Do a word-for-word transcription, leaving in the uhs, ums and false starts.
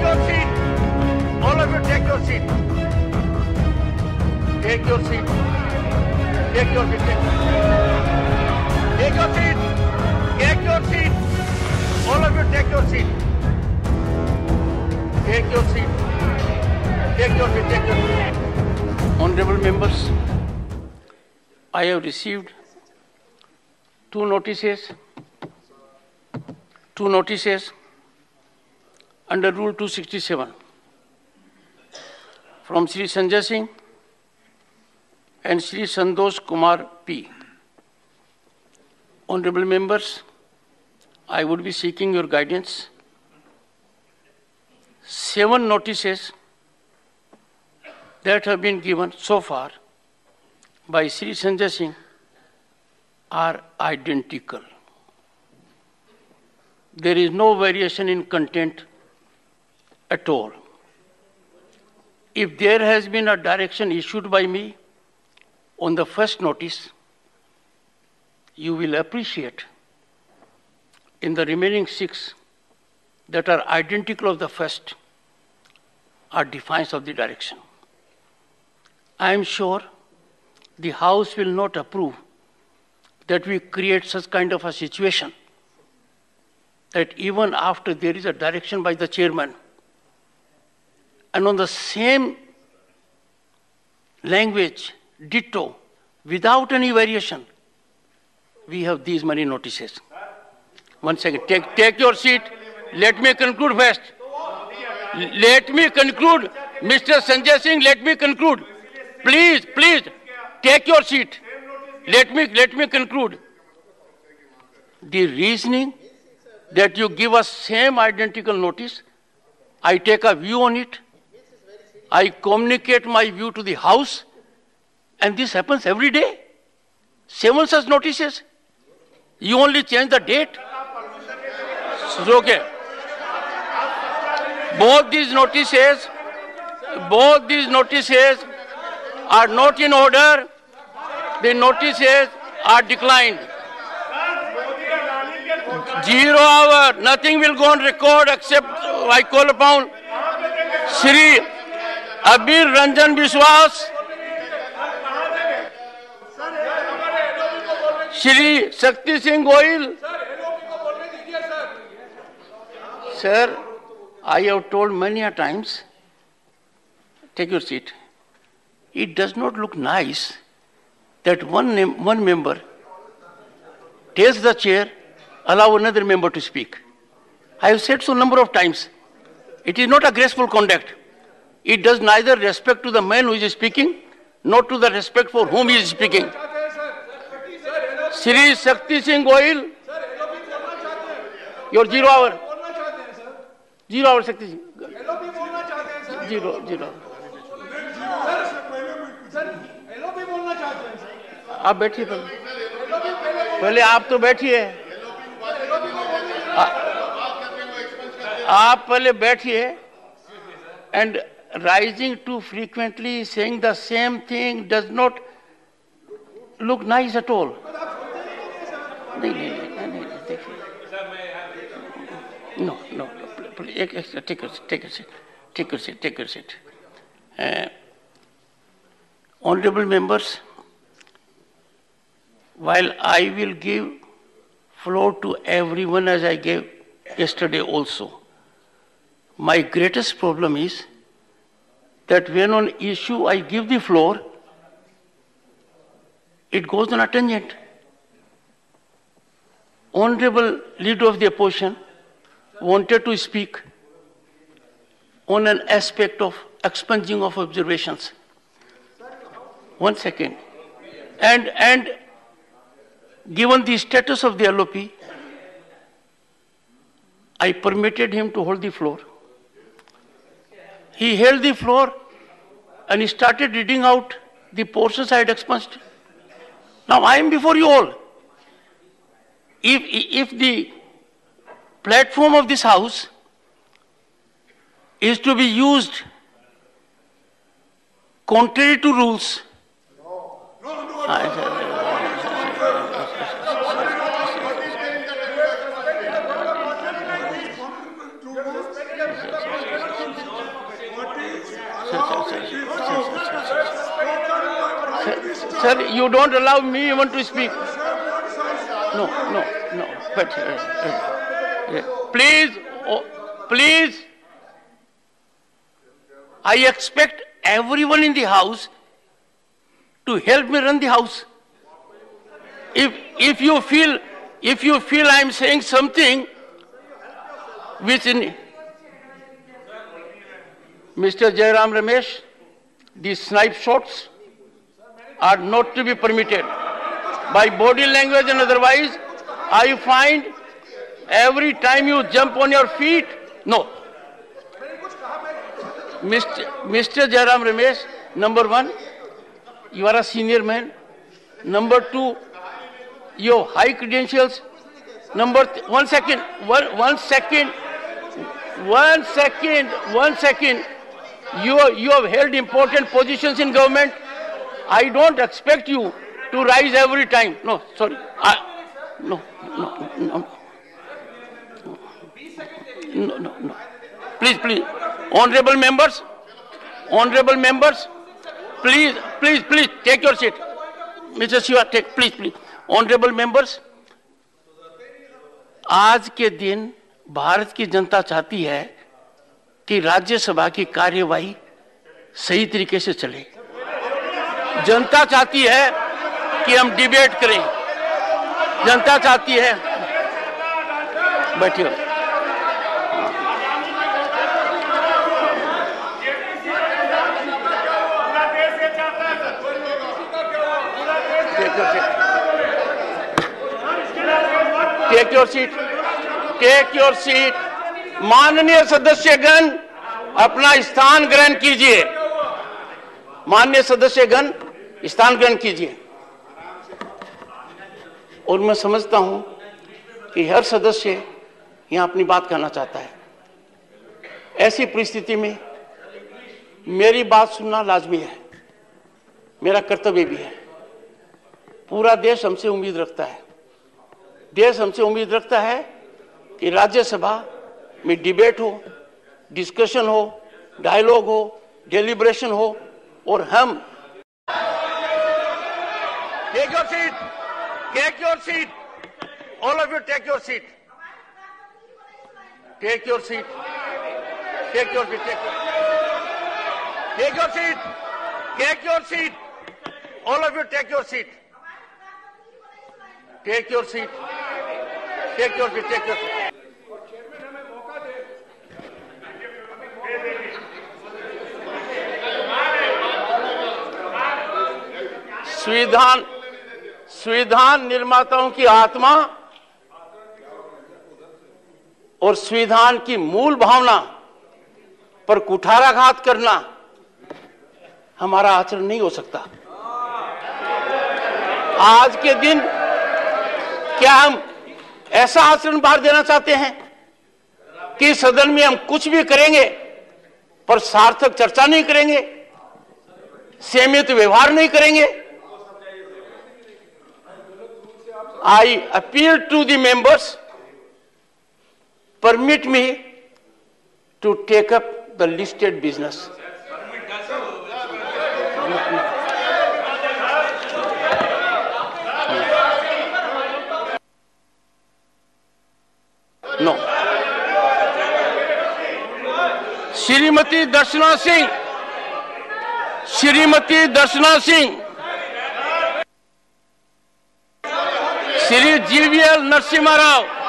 your seat. All of you, take your seat. Take your seat. Take your seat. Take your seat. Take your seat. All of you, take your seat. Take your seat. Take your seat. Take your seat. Honorable members, I have received two notices. Two notices. Under Rule two sixty-seven, from Sri Sanjay Singh and Sri Sandosh Kumar P. Honorable members, I would be seeking your guidance. Seven notices that have been given so far by Sri Sanjay Singh are identical. There is no variation in content at all. If there has been a direction issued by me on the first notice, you will appreciate in the remaining six that are identical of the first are defiance of the direction. I am sure the House will not approve that we create such kind of a situation that even after there is a direction by the chairman, and on the same language, ditto, without any variation, we have these many notices. One second, take, take your seat. Let me conclude first. Let me conclude. Mister Sanjay Singh, let me conclude. Please, please, take your seat. Let me, let me conclude. The reasoning that you give us same identical notice, I take a view on it. I communicate my view to the House, and this happens every day. Seven such notices. You only change the date. Okay. Both these notices, both these notices are not in order. The notices are declined. Zero hour. Nothing will go on record except I call upon Shri Abir Ranjan Biswas, Shri Shakti Singh Goyal. Sir, I have told many a times, take your seat. It does not look nice that one, name, one member takes the chair, allow another member to speak. I have said so a number of times. It is not a graceful conduct. It does neither respect to the man who is speaking, nor to the respect for whom he is speaking. Shri Shakti Singh Goyal, your zero hour. Zero hour, Shakti Singh. Zero, zero. आप बैठिए पहले पहले आप तो बैठिए आप पहले बैठिए and rising too frequently, saying the same thing does not look nice at all. No, no, take your seat, take your seat, take your seat, take your seat. Uh, honorable members, while I will give floor to everyone as I gave yesterday also, my greatest problem is that when on issue I give the floor, it goes on a tangent. Honorable leader of the opposition wanted to speak on an aspect of expunging of observations. One second. And, and given the status of the L O P, I permitted him to hold the floor. He held the floor and he started reading out the portions I had expunged. Now I am before you all. If, if the platform of this House is to be used contrary to rules, no. No, no, no, I said, Sir, you don't allow me even to speak. No, no, no. But uh, uh, please, oh, please. I expect everyone in the house to help me run the house. If if you feel if you feel I am saying something which in Mister Jairam Ramesh, these snipe shots are not to be permitted by body language and otherwise. I find every time you jump on your feet, no. Mister Mister Jairam Ramesh, number one, you are a senior man. Number two, you have high credentials. Number th one second, one, one second, one second, one second. You you have held important positions in government. I don't expect you to rise every time. No, sorry. I, no, no, no, no, no, no. Please, please. Honorable members, honorable members, please, please, please, take your seat. Mister Shiva, take, please, please. Honorable members, आज के दिन भारत की जनता चाहती है कि राज्यसभा की कार्यवाही सही तरीके से चले. जनता चाहती है कि हम डिबेट करें. जनता चाहती है. बैठिए. Take your seat. Take your seat. माननीय सदस्यगण अपना स्थान ग्रहण कीजिए. माननीय सदस्यगण स्थान ग्रहण कीजिए. और मैं समझता हूं कि हर सदस्य यहां अपनी बात कहना चाहता है. ऐसी परिस्थिति में मेरी बात सुनना लाजमी है, मेरा कर्तव्य भी है. पूरा देश हमसे उम्मीद रखता है. देश हमसे उम्मीद रखता है कि राज्यसभा में डिबेट हो, डिस्कशन हो, डायलॉग हो, डेलिब्रेशन हो और हम. Take your seat, take your seat, all of you take your seat, take your seat, take your seat, take your seat, take your seat, all of you take your seat, take your seat, take your seat, take your seat. संविधान संविधान निर्माताओं की आत्मा और संविधान की मूल भावना पर कुठाराघात करना हमारा आचरण नहीं हो सकता. आज के दिन क्या हम ऐसा आचरण बाहर देना चाहते हैं कि सदन में हम कुछ भी करेंगे पर सार्थक चर्चा नहीं करेंगे, सीमित व्यवहार नहीं करेंगे? I appeal to the members, permit me to take up the listed business. No. Shrimati Darsana Singh. Shrimati Darsana Singh. Shri G V L Narasimha Rao.